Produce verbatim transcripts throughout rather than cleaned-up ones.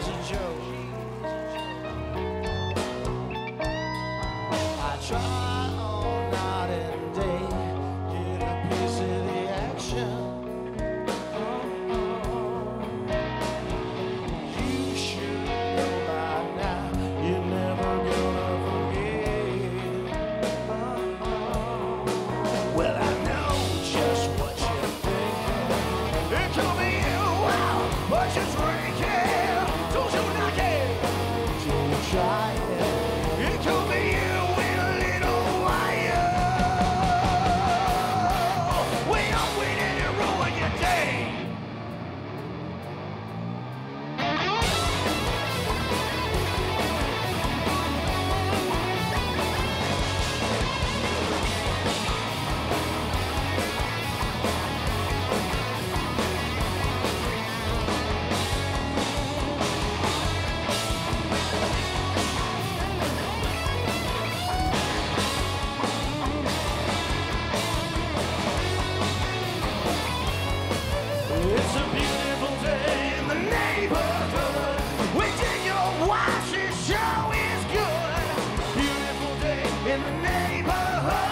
is a joke. I try all night and day, get a piece of the action. Oh, oh. You should know by now, you're never gonna forget. Oh, oh. Well, I know just what you're thinking. It could be you out, but you're drinking. Don't you knock it? Don't you try it? It could be you in a little while. We all win and you ruin your day. It's a beautiful day in the neighborhood. We take your watch, this show is good. Beautiful day in the neighborhood.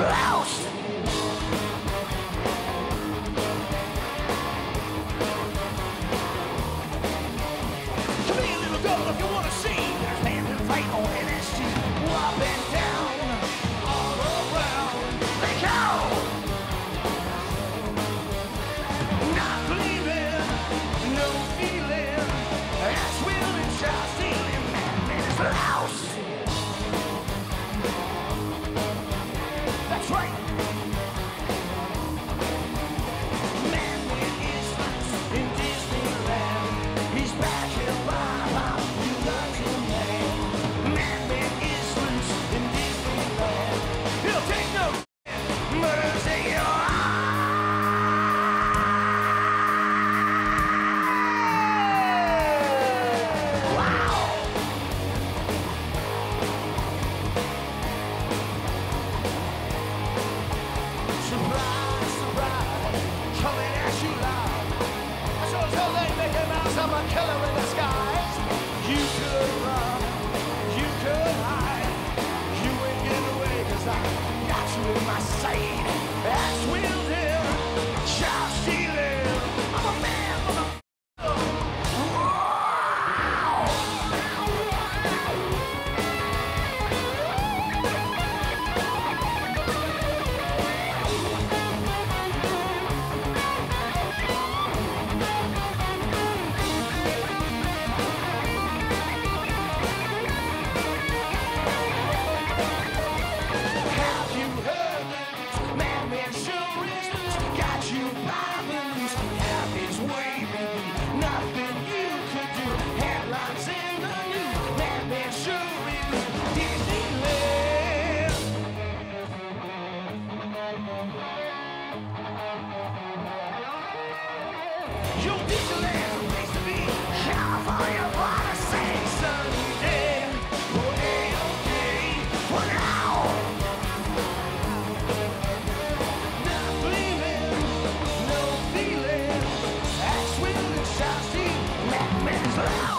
Lost. Come here, little girl, if you want to see. There's bands that play on N S T, up and down, all around. They go. Not believing, no feeling. That's will and child stealing. That man is lost. Right. Man is lost in Disneyland. He's back in life. You love him, man. Man is lost in Disneyland. He'll take no mercy in your eyes. Wow. Surprise, surprise, coming at you loud. I saw a tall lady making mouse, I'm a killer in disguise. You could run, you could hide. You ain't getting away, cause I got you in my sight. That's will deal, child stealing. I'm a man, I'm a Your Disneyland place to be. California on a sunny Sunday. We're A-okay for now. Not believing, no feeling. Axe will and shall see. Madman is lost.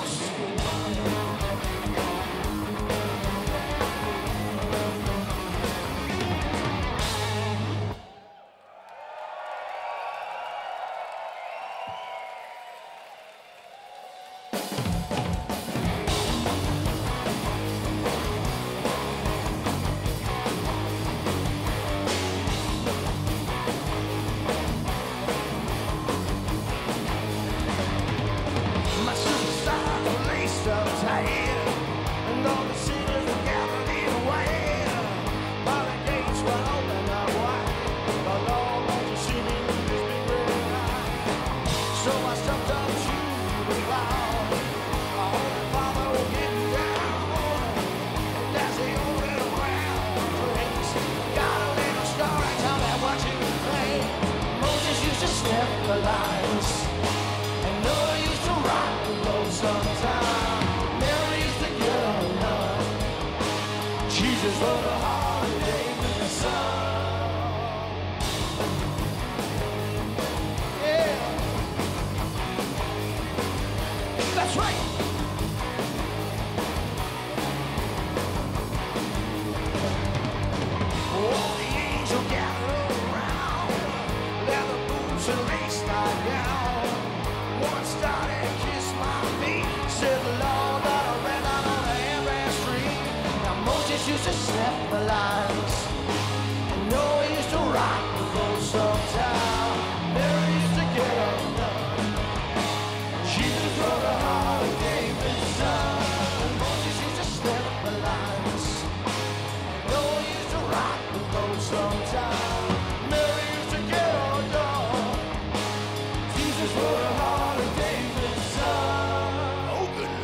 That's right. Used to snap the lines, and no one used to rock the boats of town. Mary used to get up, she just wrote a holiday song.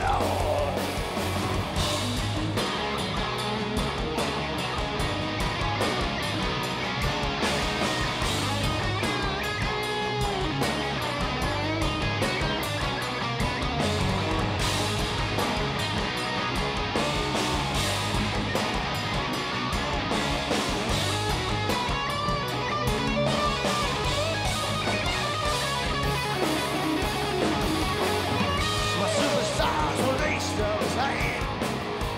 And Moses used to snap the lines, and no one used to rock the boats of town. Mary used to get up, she just wrote a holiday song. Oh, good Lord.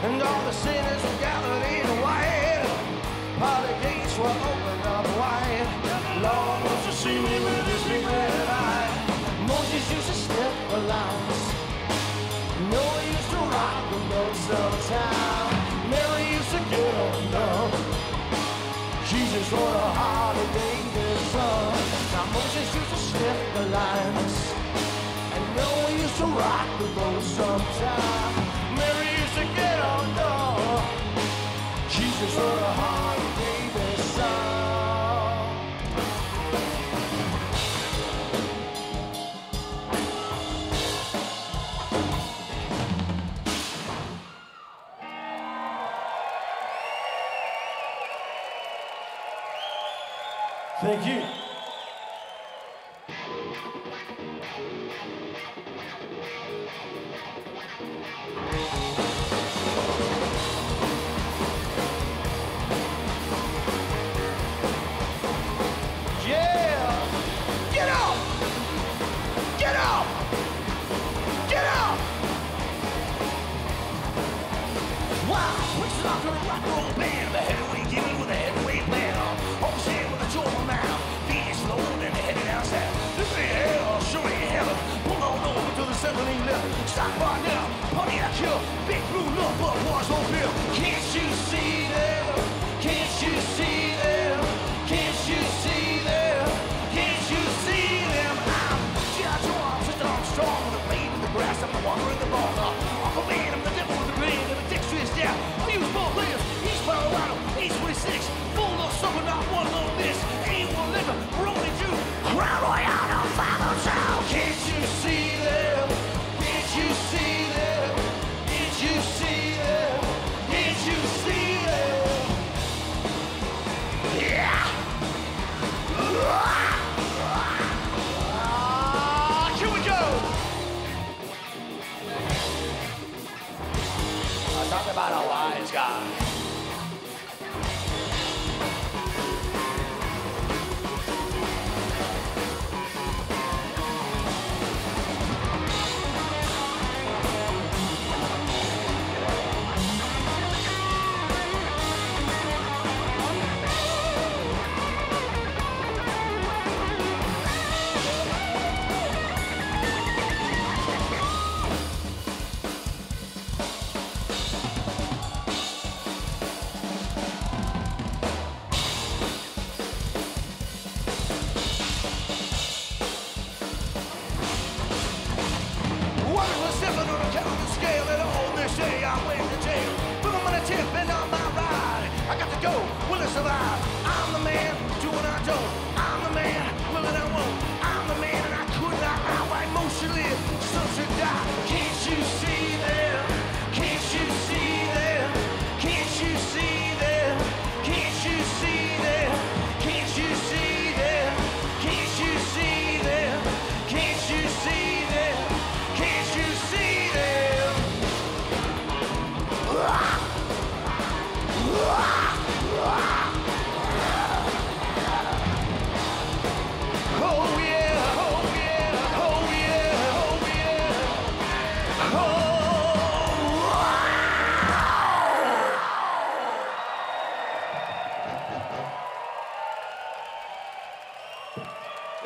And all the sinners were gathered in white. All the gates were opened up wide. Lord, won't you see me with this big red eye? Moses used to step the lines, Noah used to rock the boats of town. Mary used to get on down, Jesus wrote a holiday song. Now Moses used to step the lines, and Noah used to rock the boats of town. Mary used to get on door, Jesus wrote a holiday song. Thank you. Rock roll band, the heavyweight gimmick with a heavyweight man. Always here with a joyful man.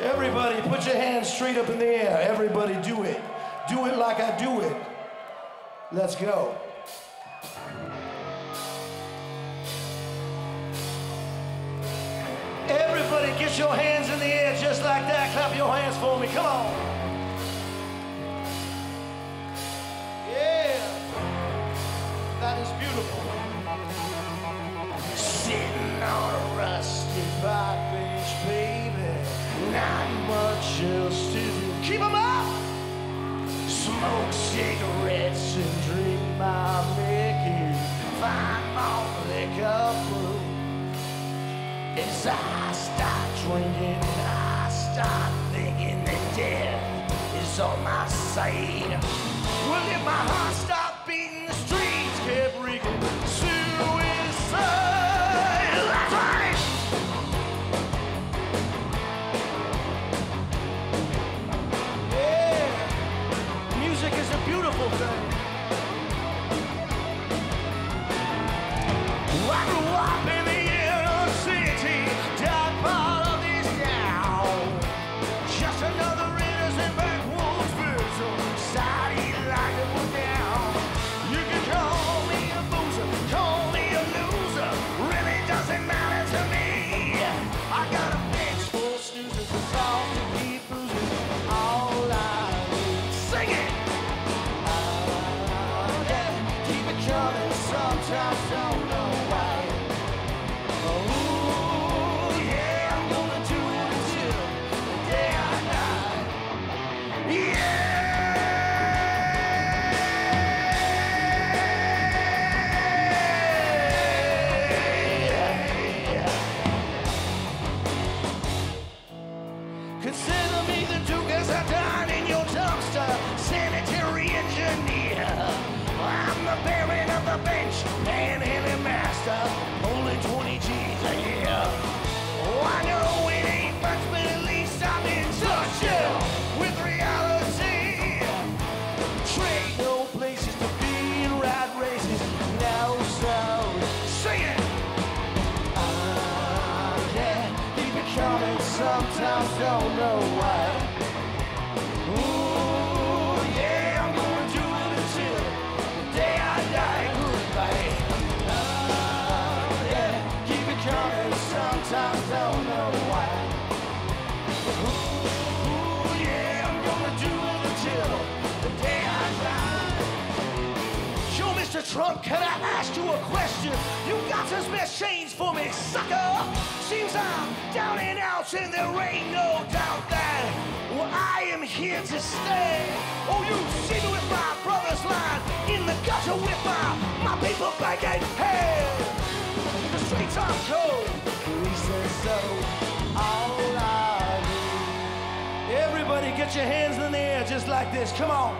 Everybody, put your hands straight up in the air. Everybody do it. Do it like I do it. Let's go. Everybody get your hands in the air just like that. Clap your hands for me. Come on. Yeah. That is beautiful. Sitting on a rusty park bench, baby. Not much else to do. Keep them up. Smoke cigarettes and drink my Mickey. Find my liquor brew. As I start drinking, I start thinking that death is on my side. Well, if my heart stopped beating, the streets kept reeking. Suicide! That's right! Yeah! Music is a beautiful thing. I grew up in the inner city, down part of this town. Just another innocent backwoods person, started like it was down. You can call me a boozer, call me a loser, really doesn't matter to me. I got a bitch full of snoozers, it's all to keep bruising. All I need, sing it! Oh, yeah, keep it coming, sometimes don't know. Bench and any master, only twenty G's a year. Oh, I know it ain't much, but at least I'm in touch with reality. Trade no places to be in rat races. No sound. Sing it! Ah, uh, yeah, keep it coming. Sometimes don't know why. Trump, can I ask you a question? You got to spare change for me, sucker. Seems I'm down and out, and there ain't no doubt that, well, I am here to stay. Oh, you see me with my brother's line, in the gutter with my, my paper bag and hair. The streets are cold, we say so, all I need. Everybody get your hands in the air just like this, come on.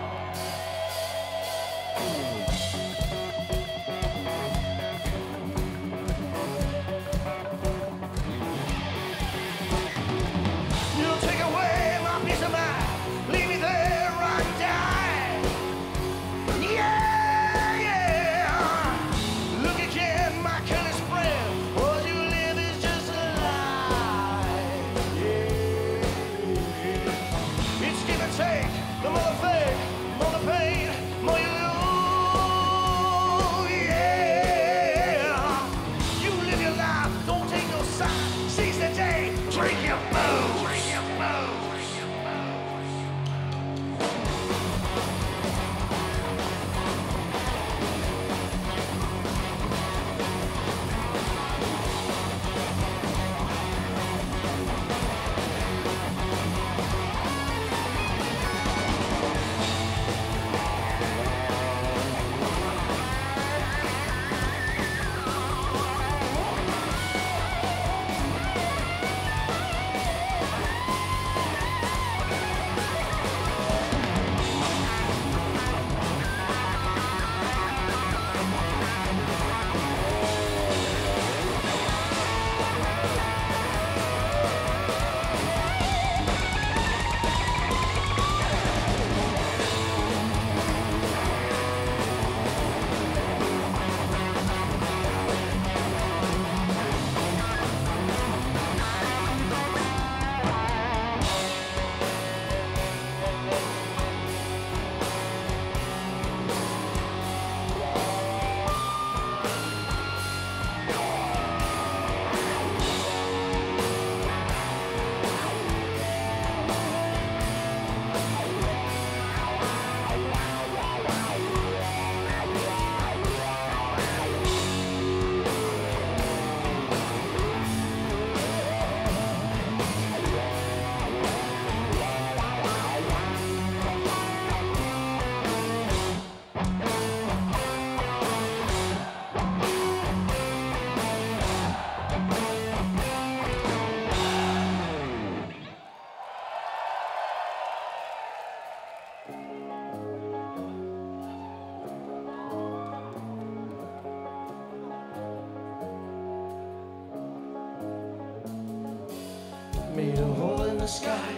made a hole in the sky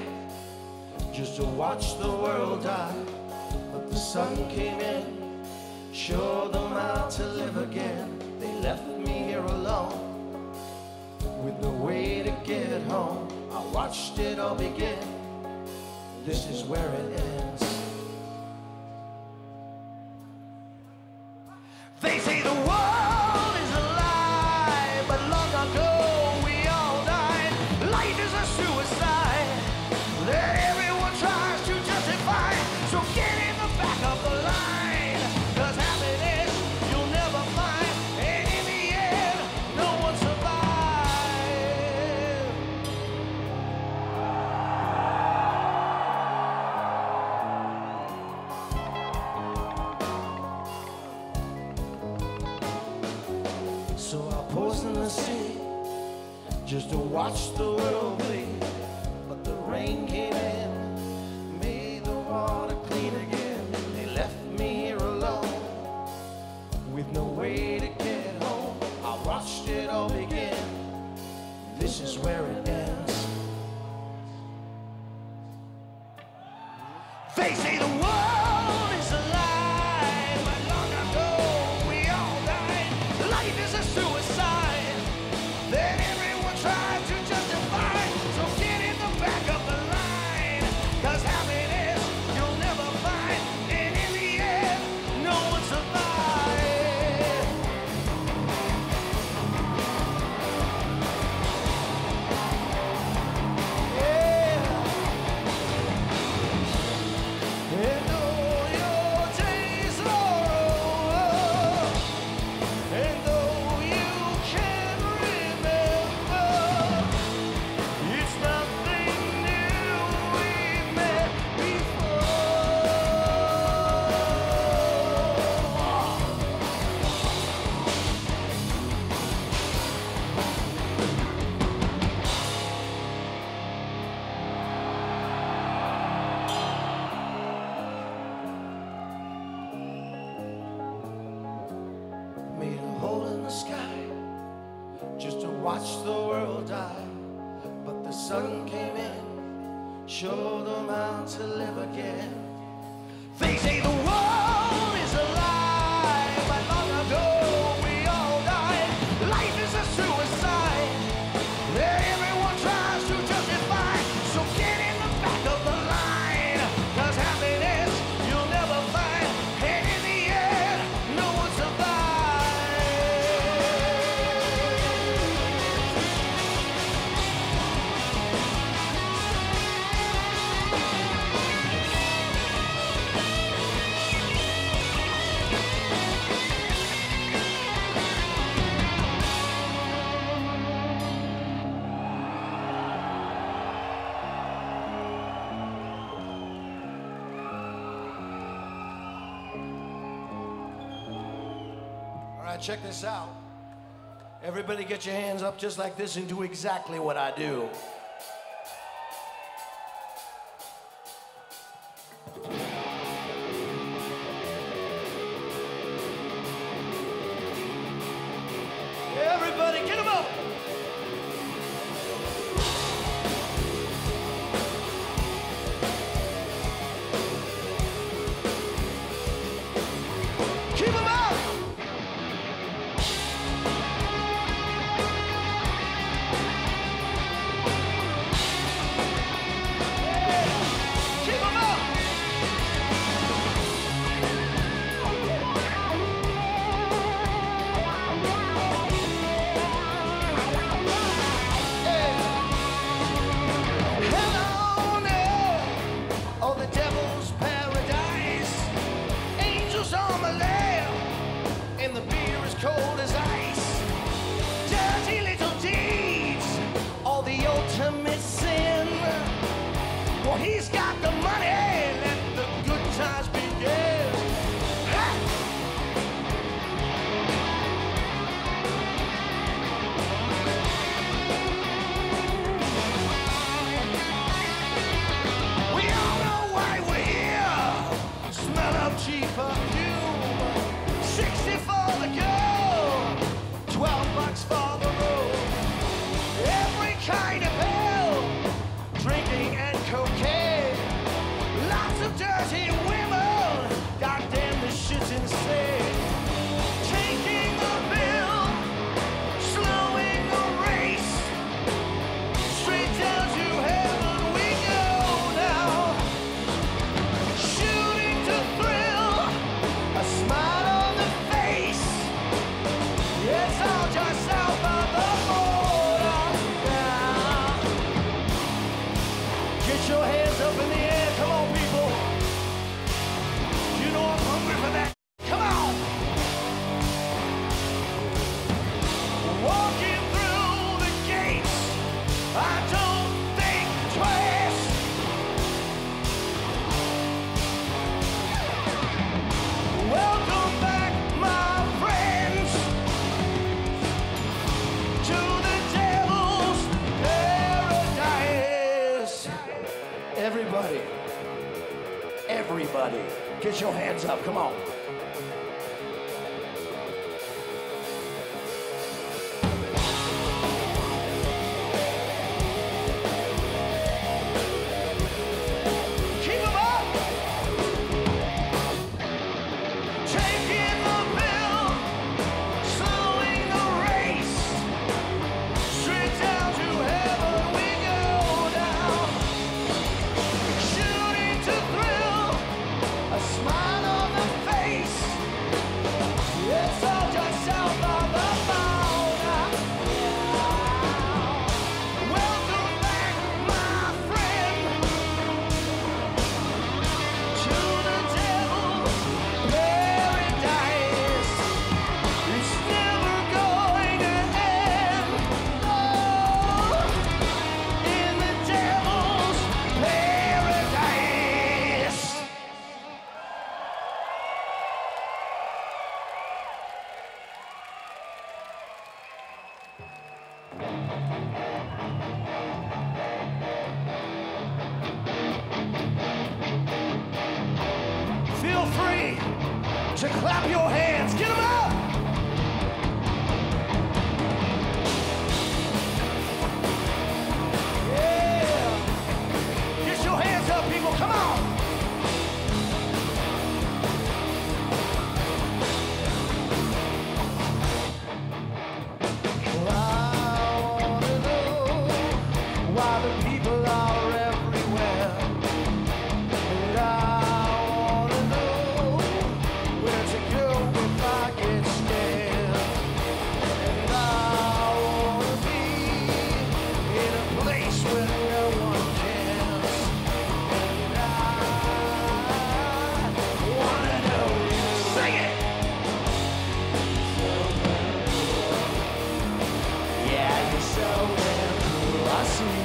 just to watch the world die. But the sun came in, showed them how to live again. They left me here alone with no way to get home. I watched it all begin. This is where it ends. They say the world is a lie, but long ago we all died. Life is a suicide that everyone tries to justify. So get in the back of the line, 'cause happiness you'll never find. And in the end, no one survives. So I posed in the sea just to watch the world bleed. But the rain came in, made the water clean again. They left me here alone with no way to get home. I watched it all begin. This is where it ends. They say the world is a lie, but long ago we all died. Life is a suicide that everyone tries to justify. So get in the back of the line, 'cause happiness you'll never find. And in the end, no one survives. And though your days are over, and though you can remember, it's nothing new we met before. Made a hole in the sky just to watch the world die. But the sun came in, showed them how to live again. They say the world is a lie, but long ago we all died. Life is a suicide that everyone tries to justify. So get in the back of the line, 'cause happiness you'll never find. And in the end, no one survives. All right, check this out. Everybody get your hands up just like this and do exactly what I do. Everybody, get 'em up! Keep 'em up! Keep 'em up! Hell on earth, oh, the devil's paradise. Angels on the left, and the beer is cold as ice. Dirty little deeds, all the ultimate sin. Well, he's got the money, let the good times begin. Hey! We all know why we're here. Smell of cheap perfume. Sixty for the girl, twelve bucks for the room. Every kind of pill cocaine, lots of dirty women. Goddamn, this shit's insane. Taking the bill, slowing the race. Straight down to heaven we go now. Shooting to thrill, a smile on the face. It's all just out by the border now. Get your hands up in the air, come on people. You know I'm hungry for that. Come on. Walking through the gates, I don't think twice. Welcome back, my friends, to the devil's paradise. Everybody, everybody, get your hands up, come on. Keep 'em up. Taking the bill, slowing the race. Straight down to heaven we go now. Shooting to thrill, a smile on the face. It's all just out by the border now. Welcome back, my friend, to the devil's paradise. It's never going to end. Oh, in the devil's paradise. Feel free to clap your hands. Get 'em up! Yeah! Get your hands up, people. Come on! Well, I wanna know why the people are everywhere. And I wanna know where to go if I get scared. And I wanna be in a place where no one cares. And I wanna know you. Sing it! Yeah, you're so damn cool, I see.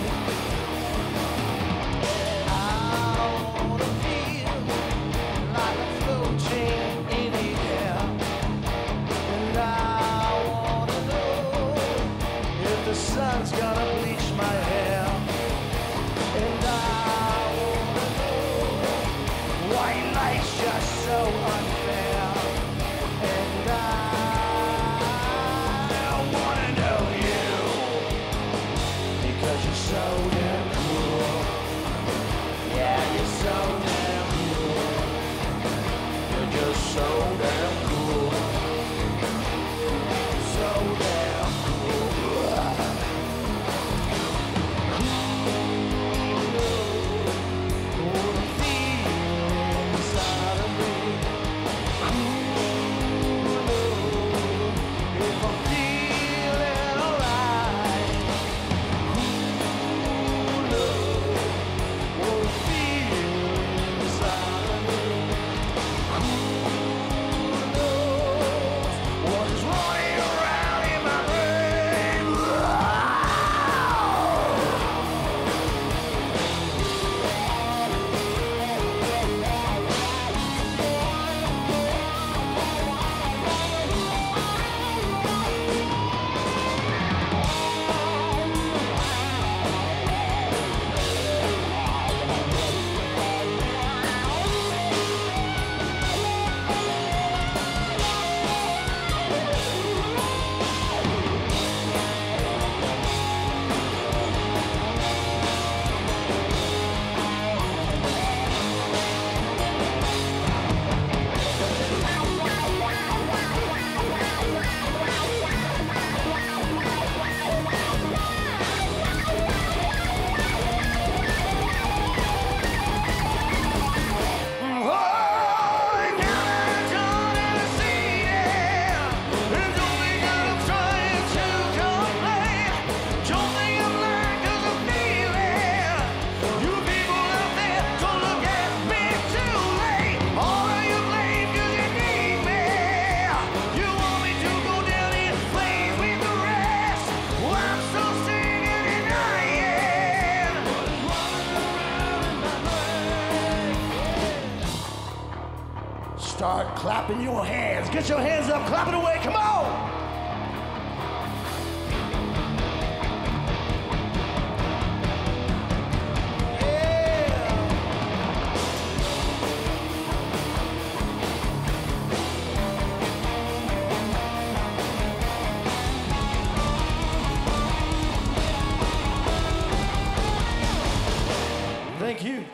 Start clapping your hands. Get your hands up, clap it away, come on! Thank you.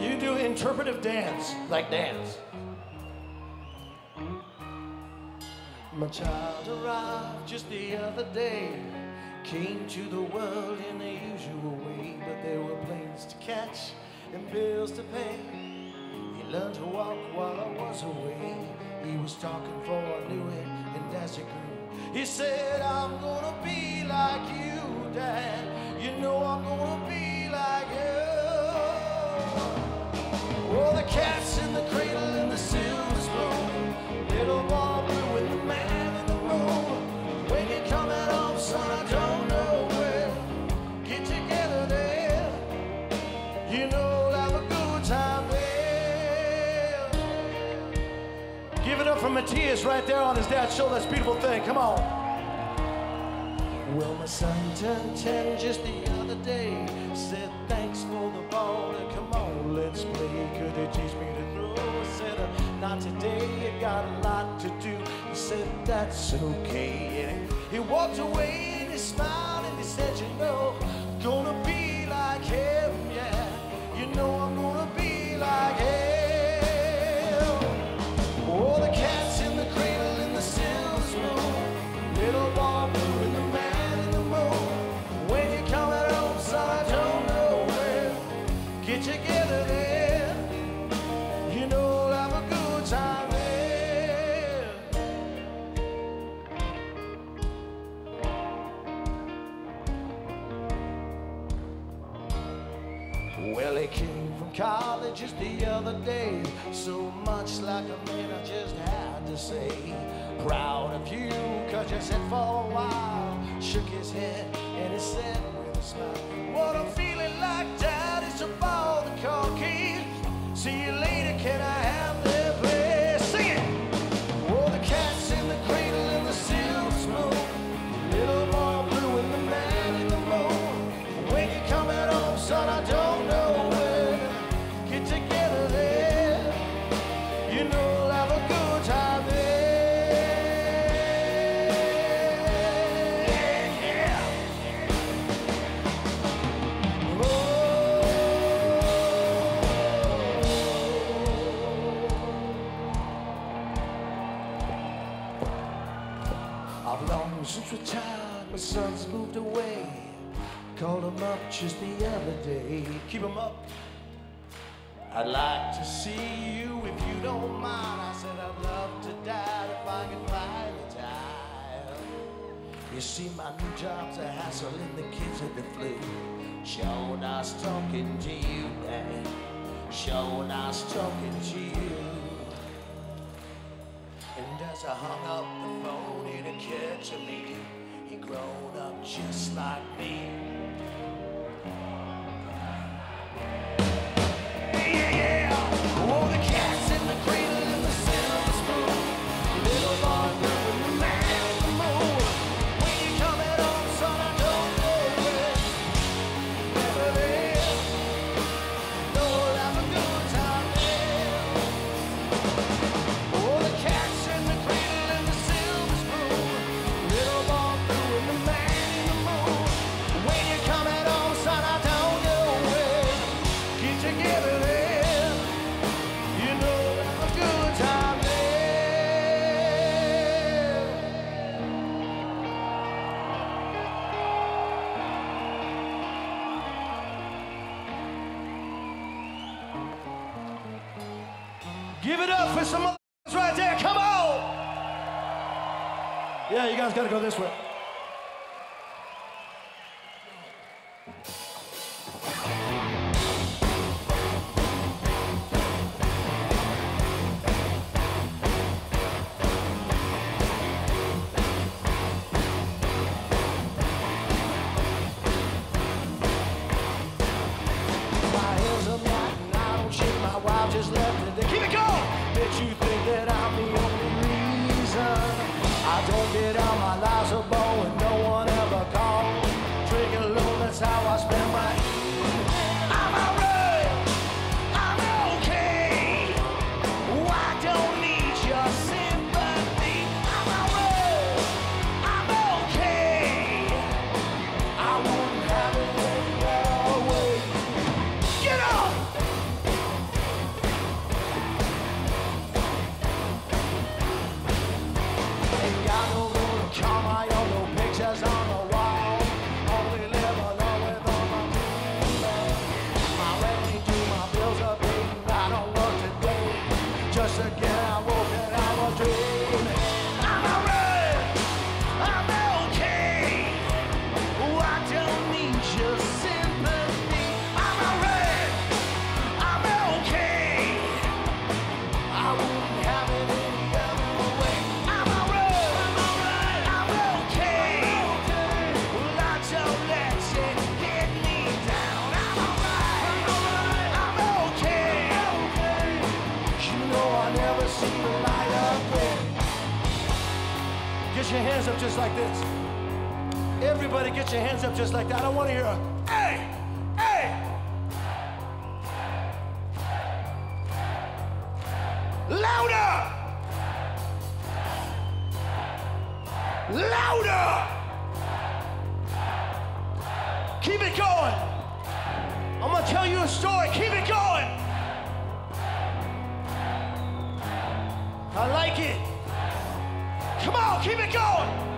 You do interpretive dance, like dance. My child arrived just the other day, came to the world in the usual way, but there were planes to catch and bills to pay. Learned to walk while I was away. He was talking before I knew it, and as it grew, he said, "I'm gonna be like you, Dad. You know I'm gonna be like you." Oh, the cat's in the cradle and the silver spoon, little ball blue with the man in the moon. When you're coming home, son, I don't know where. Get together there, you know, have a good time there. Give it up for Matthias right there on his dad's show. That's a beautiful thing. Come on. Well, my son turned ten just the other day. Said, "Thanks for the ball and come on, let's play. Could they teach me to throw?" I said, "Not today. You got a lot to do." He said, "That's okay." And he walked away and he smiled and he said, "You know, I'm gonna be like him, yeah. You know I'm gonna be like him." Well, he came from college just the other day, so much like a man I just had to say, "Proud of you, 'cause you sat for a while." Shook his head and he said with a smile, "What I'm feeling like, Dad, is to borrow the car keys. See you later, can I have the place?" Sing it! Oh, the cat's in the cradle and the silver spoon, little boy blue and the man in the moon. When you come at home, son, I don't since retired, my son's moved away. Called him up just the other day. Keep him up. "I'd like to see you if you don't mind." I said, "I'd love to die if I could find the time. You see, my new job's a hassle and the kids at the flu. Sure nice talking to you, Dad. Sure nice talking to you." And as I hung up the phone, he didn't care to me. He grown up just like me. Yeah, yeah. Oh, the cat's in the cradle and the silver spoon, little boy blue and the man in the moon. When you come at home, son, I don't know where. Never there. Don't have a good time there. Oh, the cat's give it up for some motherfuckers right there, come on! Yeah, you guys gotta go this way. once again I'm walking out of a dream. I'm alright, I'm okay, I don't need your sympathy. I'm alright, I'm okay, I wouldn't have it any other way. I'm alright, I'm alright, I'm okay, I don't let it get me down. I'm alright, I'm alright, I'm okay, you know I never see the light up there. Get your hands up just like this. Everybody get your hands up just like that. I don't want to hear a hey, hey. Louder! Louder! Keep it going. I'm gonna tell you a story. Keep it going. I like it. Come on, keep it going.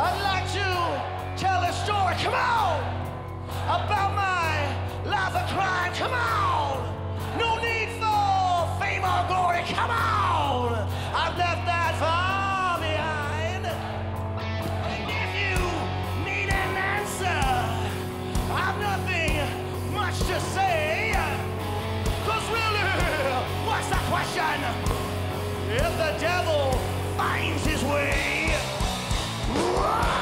I'd like to tell a story, come on, about my life of crime, come on. No need for fame or glory, come on. I've left that far behind. And if you need an answer, I've nothing much to say. Cause really, what's the question? If the devil finds his way. I'm alright.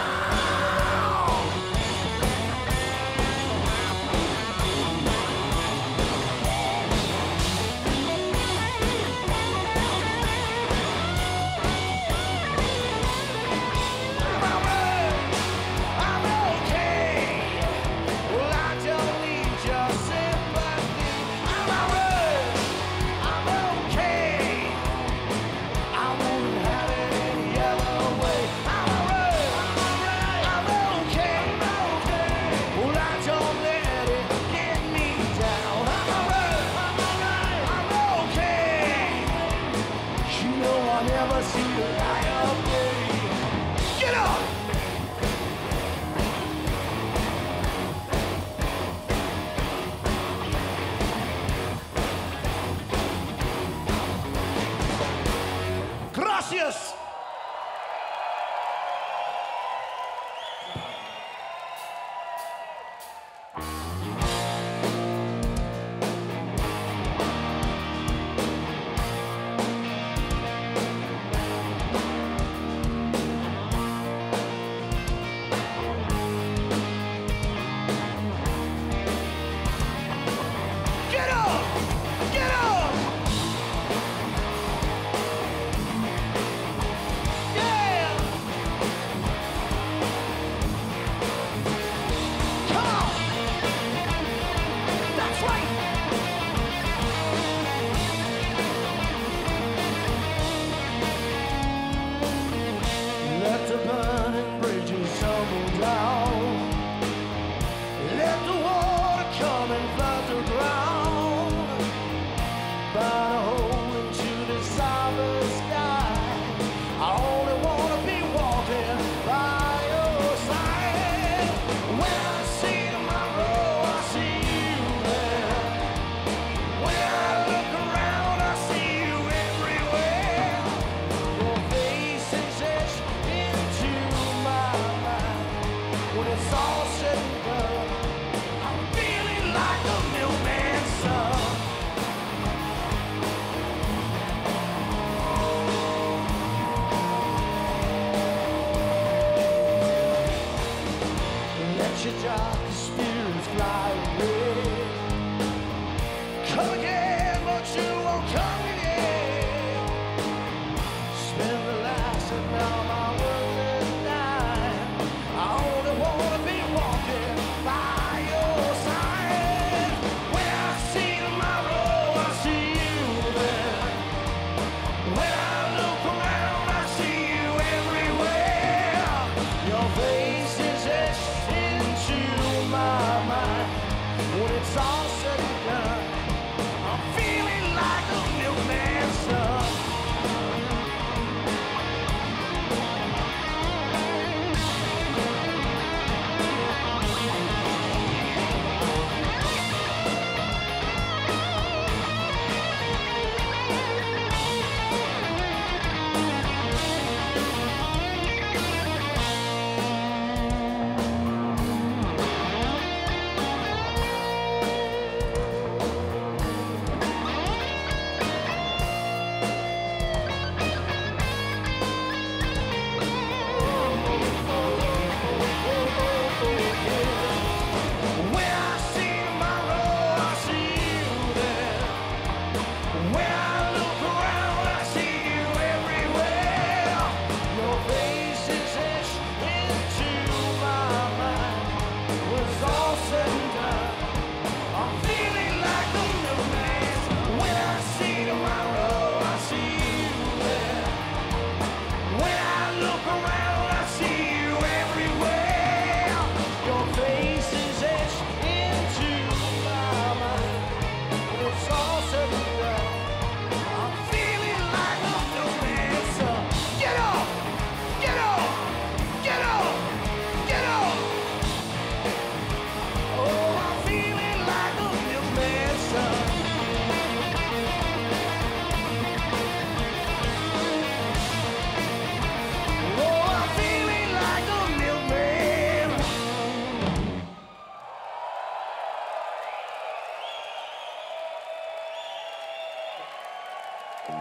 Put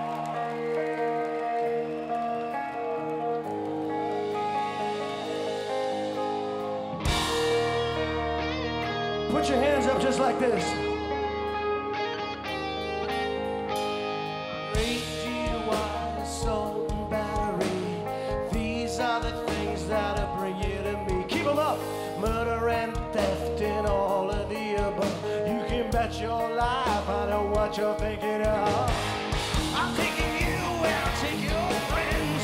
your hands up just like this. H G Y, salt and battery. These are the things that'll bring you to me. Keep them up. Murder and theft and all of the above. You can bet your life I know what you're thinking of. I'm taking you and I'll take your friends.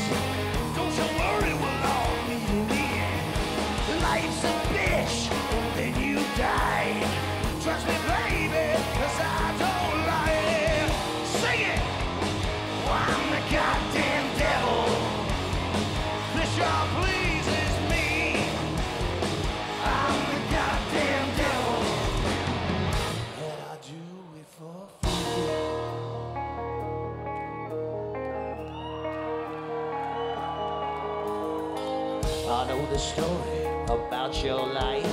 Don't you worry, we'll all meet in the end. Life's a bitch, and then you die. Trust me, baby, 'cause I don't lie. Sing it! Oh, I'm the goddamn devil. This y'all pleases me. I'm the goddamn devil. And I do it for free. I know the story about your life.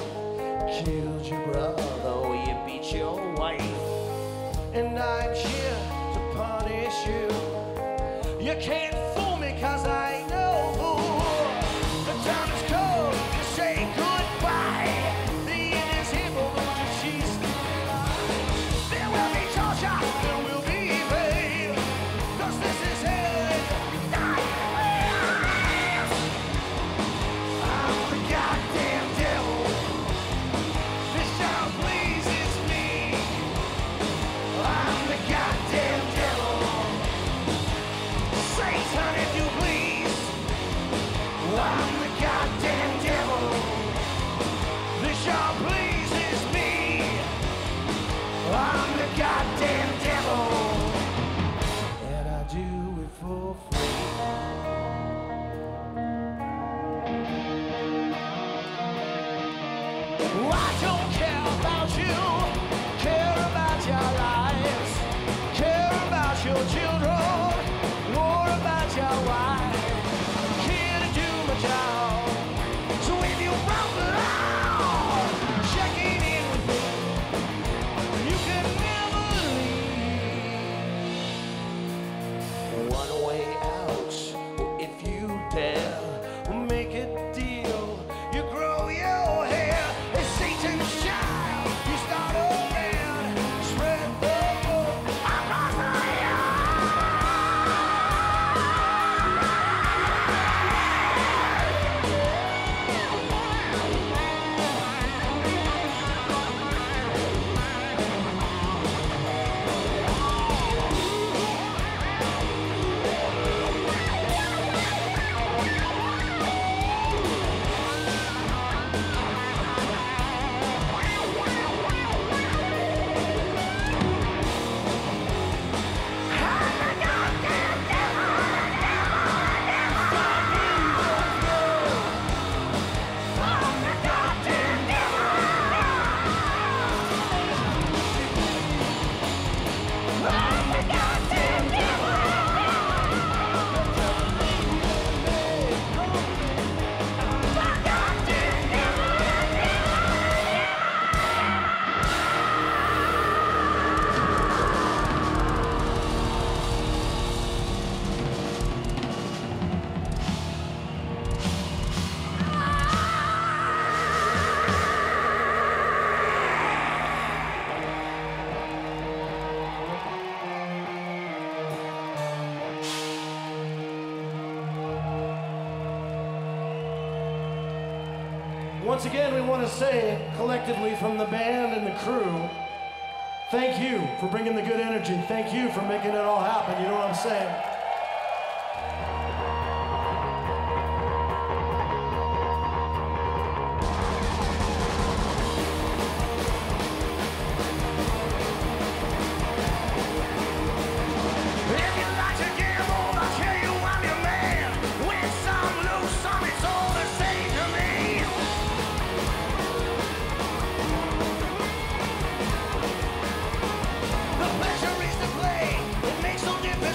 Killed your brother, you beat your wife, and I'm here to punish you. You can't fool me 'cause I know the time is cold to say goodbye. The end is here for those who she's still alive. There will be torture, there will be pain, 'cause this is hell and I am the goddamn devil. Once again, we want to say collectively from the band and the crew, thank you for bringing the good energy. Thank you for making it all happen. You know what I'm saying?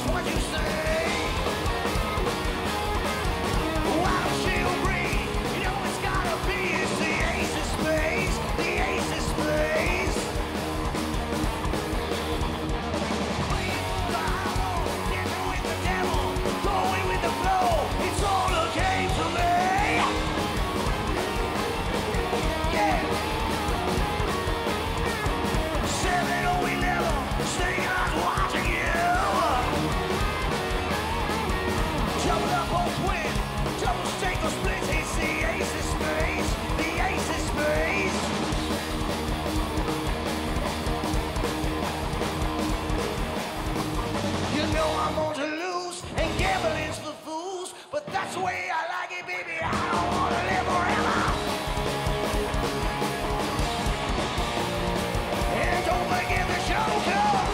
What you say? this way. I like it, baby. I don't want to live forever. And don't forget the show club.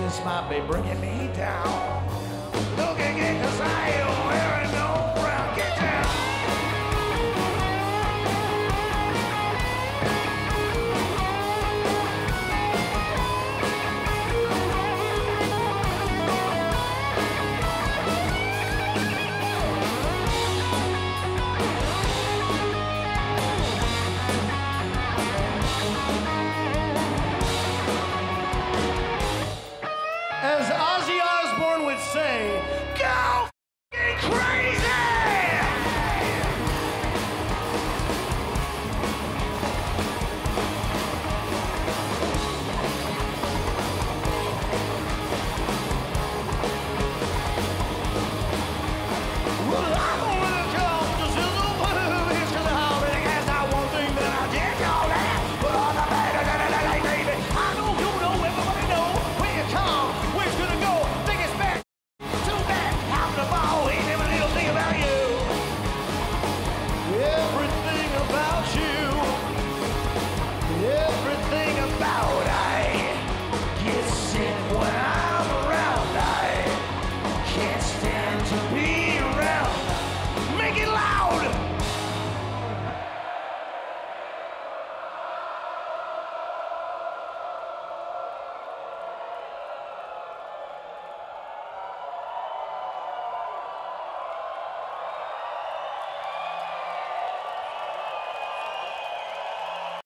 This might be bringing me down. Looking at 'cause I am.